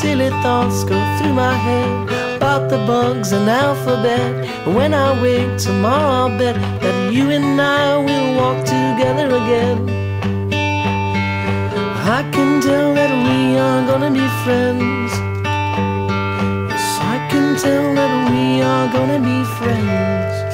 silly thoughts go through my head about the bugs and alphabet. And when I wake tomorrow, I'll bet that you and I will walk together again. I can tell that we are gonna be friends. Yes, I can tell that we are gonna be friends.